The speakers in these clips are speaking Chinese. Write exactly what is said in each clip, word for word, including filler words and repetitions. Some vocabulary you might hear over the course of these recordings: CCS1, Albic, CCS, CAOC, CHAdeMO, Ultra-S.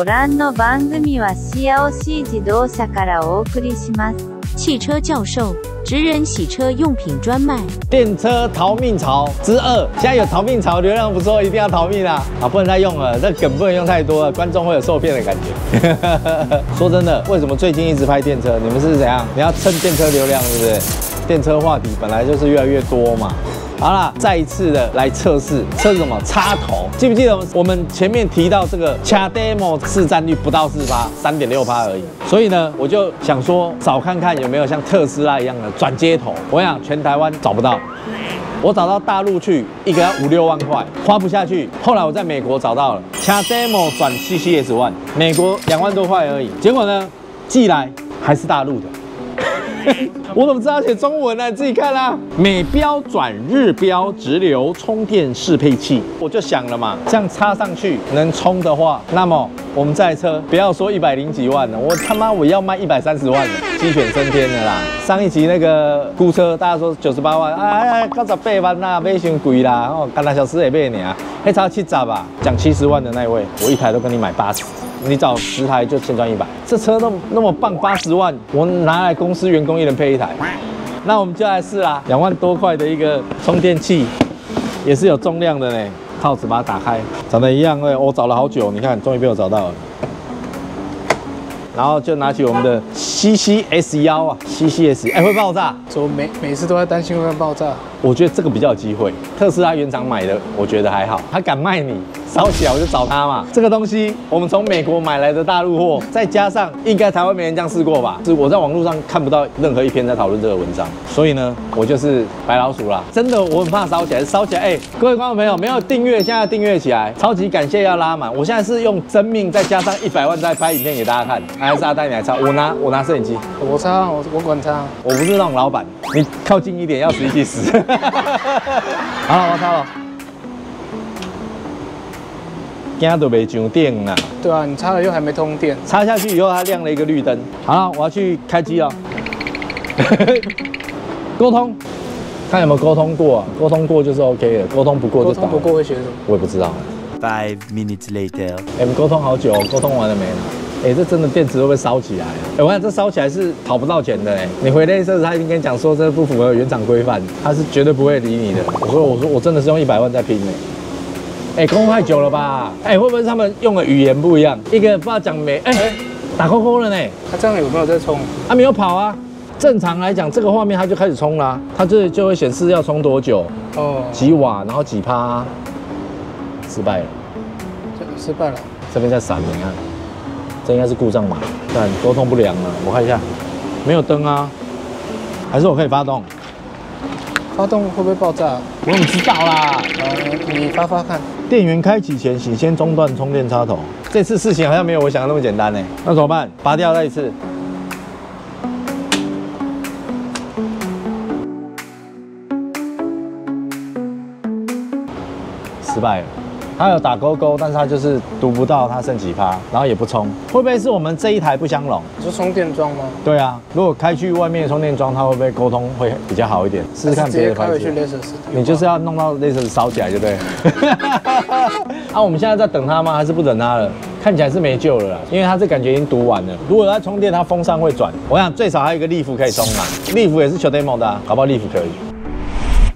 ご覧の番組はC A O C自動車からお送りします。汽车教授，职人洗车用品专卖。电车逃命潮之二，现在有逃命潮，流量不错，一定要逃命啦！啊，不能再用了，这梗不能用太多了，观众会有受骗的感觉。说真的，为什么最近一直拍电车？你们是怎样？你要蹭电车流量，是不是？电车话题本来就是越来越多嘛。 好啦，再一次的来测试，测试什么？插头。记不记得我们前面提到这个 CHAdeMO 市占率不到四趴，三点六趴而已。所以呢，我就想说，找看看有没有像特斯拉一样的转接头。我想全台湾找不到，我找到大陆去，一个要五六万块，花不下去。后来我在美国找到了 CHAdeMO 转 C C S 一， 美国两万多块而已。结果呢，寄来还是大陆的。 我怎么知道写中文呢、啊？自己看啦、啊。美标转日标直流充电适配器，我就想了嘛，这样插上去能充的话，那么我们这台车不要说一百零几万了，我他妈我要卖一百三十万了，鸡犬升天了啦。上一集那个估车，大家说九十八万，哎哎，九十八万啦，买太贵啦，哦，干那小时也买你啊，还差七十吧。讲七十万的那位，我一台都跟你买八十。 你找十台就先赚一百，这车那么那么棒，八十万，我拿来公司员工一人配一台。那我们就来试啦，两万多块的一个充电器，也是有重量的呢。套子把它打开，长得一样哎，我找了好久，你看终于被我找到了。然后就拿起我们的 C C S 一啊 ，C C S 哎会爆炸，我每每次都在担心会爆炸。我觉得这个比较有机会，特斯拉原厂买的，我觉得还好，他敢卖你。 烧起来我就找他嘛，这个东西我们从美国买来的大陆货，再加上应该台湾没人这样试过吧？是我在网络上看不到任何一篇在讨论这个文章，所以呢，我就是白老鼠啦。真的，我很怕烧起来，烧起来，哎、欸，各位观众朋友没有订阅，现在订阅起来，超级感谢要拉满。我现在是用生命再加上一百万在拍影片给大家看，还是阿呆你来插？我拿我拿摄影机，我插我我管插，我不是那种老板，你靠近一点要死一起死。好了，我插了。 今都没上电啦。对啊，你插了又还没通电，插下去以后它亮了一个绿灯。好了，我要去开机了。沟通，看有没有沟通过、啊，沟通过就是 OK 的，沟通不过就倒了。沟通不过会选什么？我也不知道。Five minutes later， 哎、欸，我们沟通好久、哦，沟通完了没呢？哎、欸，这真的电池会不会烧起来、啊？哎、欸，我看这烧起来是讨不到钱的哎、欸。你回那次他已经跟你讲说这不符合原厂规范，他是绝对不会理你的。我说我说我真的是用一百万在拼的、欸。 哎，沟通太久了吧？哎、欸，会不会他们用的语言不一样？一个不知道讲美，哎、欸，欸、打扣扣了呢。他、啊、这样有没有在充？他、啊、没有跑啊。正常来讲，这个画面它就开始充啦、啊，它就就会显示要充多久，哦，几瓦，然后几趴、啊。失败了，失败了。这边在闪，你看，这应该是故障码，但沟通不良了。我看一下，没有灯啊，还是我可以发动？发动会不会爆炸？我怎么知道啦？呃，你发发看。 电源开启前，请先中断充电插头。这次事情好像没有我想的那么简单呢。那怎么办？拔掉再一次。失败了。它有打勾勾，但是它就是读不到它剩几趴，然后也不充。会不会是我们这一台不相容？是充电桩吗？对啊，如果开去外面的充电桩，它会不会沟通会比较好一点？试试看别的牌子。你就是要弄到类似烧起来，对不对？啊，我们现在在等它吗？还是不等它了？看起来是没救了啦，因为它这感觉已经读完了。如果它充电，它风扇会转。我想最少还有一个利福可以充嘛，利福也是CHAdeMO的啊，搞不好利福可以。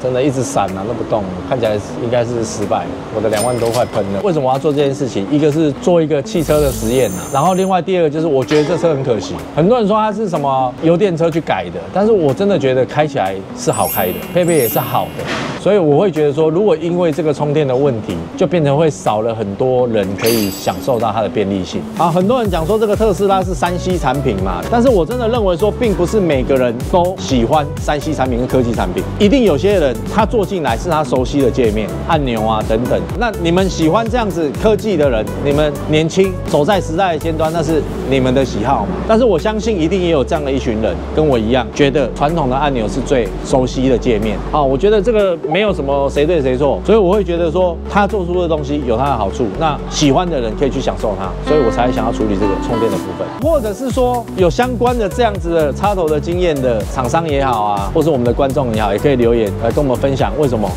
真的一直闪啊，都不动，看起来应该是失败了。我的两万多块喷了。为什么我要做这件事情？一个是做一个汽车的实验啊，然后另外第二个就是我觉得这车很可惜。很多人说它是什么油电车去改的，但是我真的觉得开起来是好开的，配备也是好的。 所以我会觉得说，如果因为这个充电的问题，就变成会少了很多人可以享受到它的便利性啊。很多人讲说这个特斯拉是三 C 产品嘛，但是我真的认为说，并不是每个人都喜欢三 C 产品跟科技产品，一定有些人他做进来是他熟悉的界面、按钮啊等等。那你们喜欢这样子科技的人，你们年轻走在时代的尖端，那是你们的喜好嘛。但是我相信一定也有这样的一群人，跟我一样，觉得传统的按钮是最熟悉的界面啊。我觉得这个。 没有什么谁对谁错，所以我会觉得说他做出的东西有他的好处，那喜欢的人可以去享受它，所以我才想要处理这个充电的部分，或者是说有相关的这样子的插头的经验的厂商也好啊，或是我们的观众也好，也可以留言来跟我们分享为什么。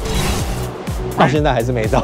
到现在还是没到。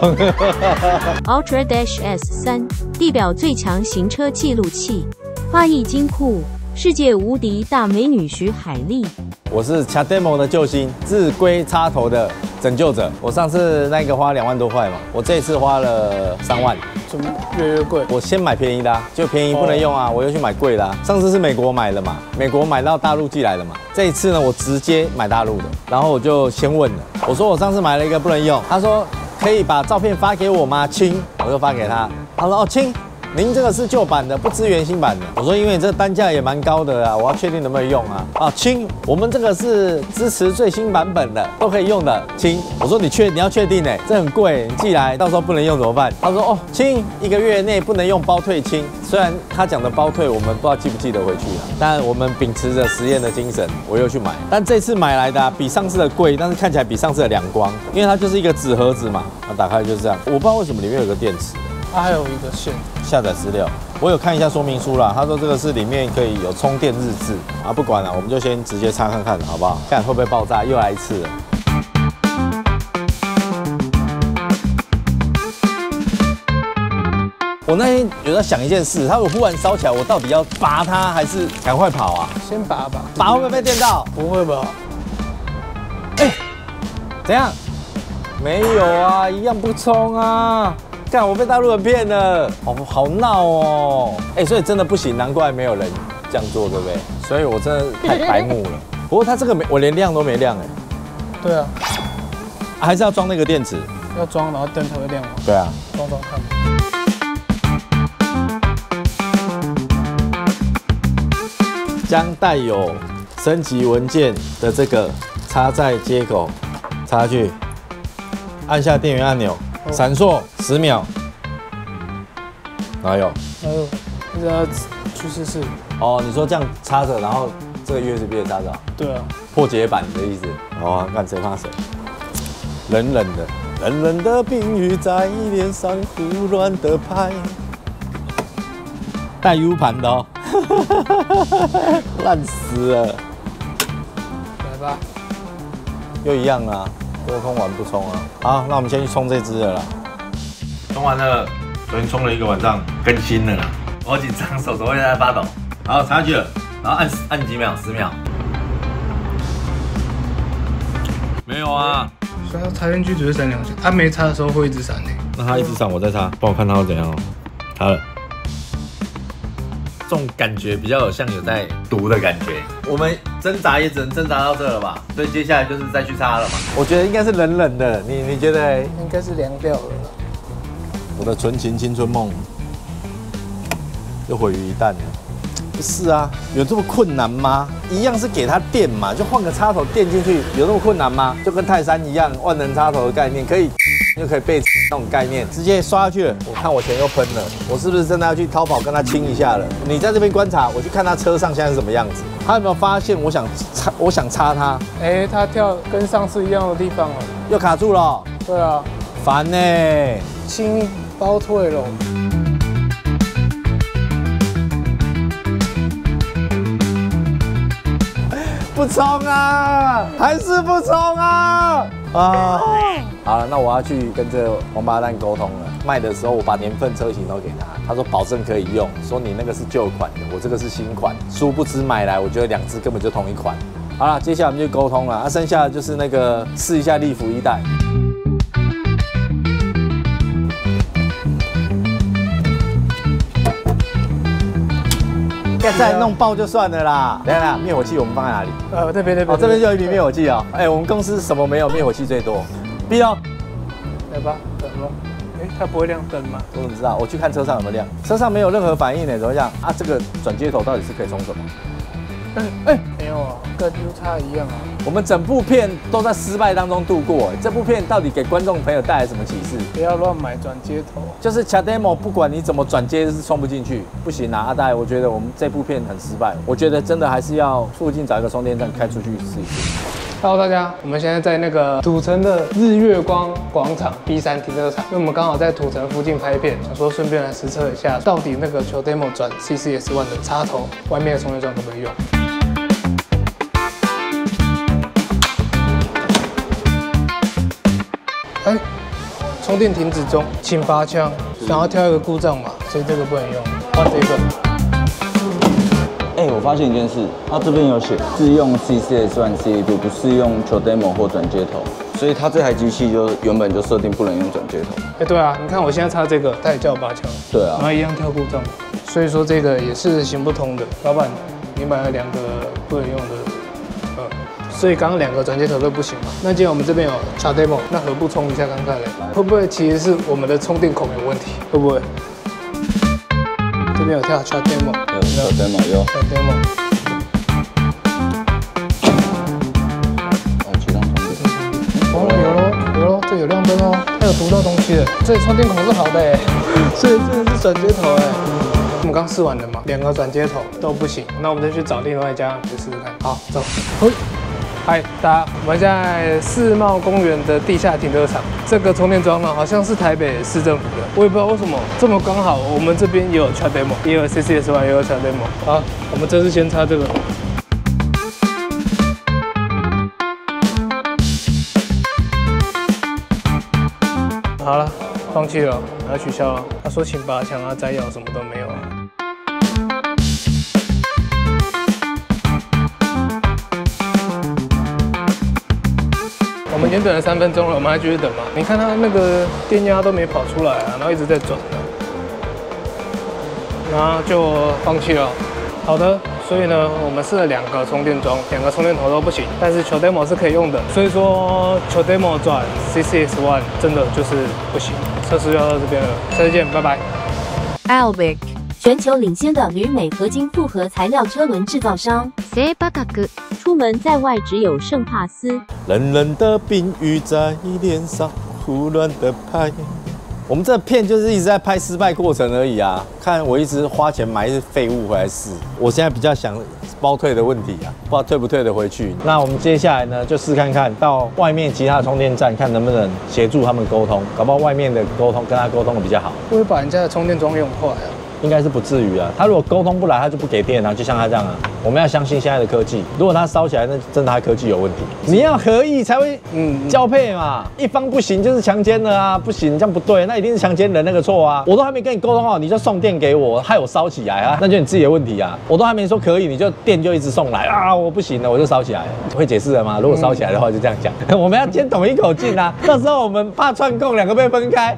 Ultra-S 三 地表最强行车记录器，画意金库，世界无敌大美女徐海莉。我是 CHAdeMO 的救星，自归插头的拯救者。我上次那个花两万多块嘛，我这次花了三万。 怎么越来越贵？我先买便宜的、啊，就便宜不能用啊， oh. 我又去买贵的、啊。上次是美国买的嘛，美国买到大陆寄来的嘛。这一次呢，我直接买大陆的，然后我就先问了，我说我上次买了一个不能用，他说可以把照片发给我吗？亲，我就发给他。他说哦，亲，您这个是旧版的，不支援新版的。我说因为这单价也蛮高的啊，我要确定能不能用啊。啊，亲，我们这个是支持最新版本的，都可以用的，亲。我说你确你要确定哎、欸，这很贵，你寄来到时候不能用怎么办？他说哦，亲。 一个月内不能用包退清，虽然他讲的包退，我们不知道寄不寄得回去啊。但我们秉持着实验的精神，我又去买。但这次买来的、啊、比上次的贵，但是看起来比上次的亮光，因为它就是一个纸盒子嘛，它打开就是这样。我不知道为什么里面有个电池，它还有一个线。下载资料，我有看一下说明书啦。他说这个是里面可以有充电日志啊，不管了、啊，我们就先直接插看看，好不好？看会不会爆炸，又来一次了。 我那天有在想一件事，它如果忽然烧起来，我到底要拔它还是赶快跑啊？先拔吧，拔会不会被电到？不会吧？哎、欸，怎样？没有啊，一样不冲啊！干，我被大陆人骗了，好好闹哦！哎、欸，所以真的不行，难怪没有人这样做，对不对？所以我真的太白目了。不过它这个没，我连亮都没亮哎、欸。对啊，还是要装那个电池。要装，然后灯才会亮嘛。对啊，装装看。 将带有升级文件的这个插在接口插下去，按下电源按钮，闪烁十秒。哪有？哪有？这要去试试。哦，你说这样插着，然后这个 U S B 也插着？对啊。破解版的意思。哦，看谁怕谁。冷冷的，冷冷的冰雨在脸上胡乱的拍。带 U 盘的哦。 烂死了！来吧，又一样啊，多空玩不冲啊。好，那我们先去冲这只了啦。冲完了，昨天冲了一个晚上，更新了啦。我好紧张，手手会在发抖。好，插下去了，然后按按几秒，十秒。没有啊，所以它插进去只会闪两下，它没插的时候会一直闪的、欸。那它一直闪，我再插，帮我看它会怎样哦。插了。 这种感觉比较有像有在读的感觉，我们挣扎也只能挣扎到这了吧？所以接下来就是再去插了嘛。我觉得应该是冷冷的，你你觉得？应该是凉掉了。我的纯情青春梦又毁于一旦了。不是啊，有这么困难吗？一样是给它电嘛，就换个插头电进去，有那么困难吗？就跟泰山一样，万能插头的概念可以。 就可以被那种概念直接刷下去了。我看我钱又喷了，我是不是真的要去淘宝跟他清一下了？你在这边观察，我去看他车上现在是什么样子。他有没有发现我想插，我想插他？哎，他跳跟上次一样的地方了，又卡住了。对啊，烦呢、欸，清包退了。不冲啊，还是不冲啊！ 啊，好了，那我要去跟这王八蛋沟通了。卖的时候我把年份、车型都给他，他说保证可以用，说你那个是旧款的，我这个是新款。殊不知买来，我觉得两只根本就同一款。好了，接下来我们就沟通了，啊，剩下的就是那个试一下利福一代。再弄爆就算了啦。等一下，灭火器我们放在哪里？呃，这边这边。哦，这边就有一瓶灭火器哦。哎，我们公司什么没有？灭火器最多。B 哦。来吧，等吧。哎，它不会亮灯吗？我怎么知道？我去看车上有没有亮。车上没有任何反应呢，怎么样？啊，这个转接头到底是可以充什么？哎哎，没有啊，跟 U 叉一样啊。我们整部片都在失败当中度过。这部片到底给观众朋友带来什么启示？不要乱买转接头。就是 CHAdeMO 不管你怎么转接是充不进去，不行啊！阿呆，我觉得我们这部片很失败。我觉得真的还是要附近找一个充电站开出去试一试。Hello 大家，我们现在在那个土城的日月光广场 B 三 停车场，因为我们刚好在土城附近拍片，想说顺便来实测一下，到底那个 CHAdeMO 转 C C S 一 的插头外面的充电桩可不可以用？ 哎，充电停止中，请拔枪，然后挑一个故障码，所以这个不能用，换这个。 哎、欸，我发现一件事，它这边有写适用 C C S 一 C A 度，不适用 CHAdeMO 或转接头，所以它这台机器就原本就设定不能用转接头。哎、欸，对啊，你看我现在插这个，它也叫我拔枪，对啊，然后一样跳故障，所以说这个也是行不通的。老板，你买了两个不能用的，呃，所以刚刚两个转接头都不行嘛。那既然我们这边有 CHAdeMO， 那何不充一下看看嘞？会不会其实是我们的充电孔有问题？会不会？ 这边有跳 CHAdeMO， 有 CHAdeMO 有 CHAdeMO， 我启动充电，哦有喽有喽，这有亮灯哦，它有读到东西了，这充电孔是好的哎，所以这个是转接头哎，我们刚试完了嘛，两个转接头都不行，那我们再去找另外一家来试试看，好走，嘿，嗨大家，我们现在世贸公园的地下停车场，这个充电桩呢好像是台北市政府的。 我也不知道为什么这么刚好，我们这边也有 CHAdeMO， 也有 C C S 一，也有 CHAdeMO。好，我们这次先插这个。好了，放弃了，我要取消了。他说请拔枪啊，摘要什么都没有啊。我们已经等了三分钟了，我们还继续等吗？你看它那个电压都没跑出来啊，然后一直在转，然后就放弃了。好的，所以呢，我们试了两个充电桩，两个充电头都不行，但是CHAdeMO是可以用的。所以说CHAdeMO转 C C S 一 真的就是不行。测试就到这边了，下次见，拜拜。Albic 全球领先的铝镁合金复合材料车轮制造商。 出门在外只有圣帕斯。冷冷的冰雨在脸上胡乱的拍。我们这片就是一直在拍失败过程而已啊！看我一直花钱买一些废物回来试。我现在比较想包退的问题啊，不知道退不退得回去。那我们接下来呢，就试看看到外面其他充电站，看能不能协助他们沟通，搞不好外面的沟通跟他沟通的比较好。会把人家的充电桩用坏啊？ 应该是不至于啊，他如果沟通不来，他就不给电啊，就像他这样啊。我们要相信现在的科技，如果他烧起来，那真的他科技有问题。你要合意才会嗯交配嘛，一方不行就是强奸了啊，不行这样不对，那一定是强奸人那个错啊。我都还没跟你沟通好，你就送电给我，害我烧起来啊，那就你自己的问题啊。我都还没说可以，你就电就一直送来啊，我不行了，我就烧起来了。会解释了吗？如果烧起来的话，就这样讲。我们要先统一口径啊，到时候我们怕串供，两个被分开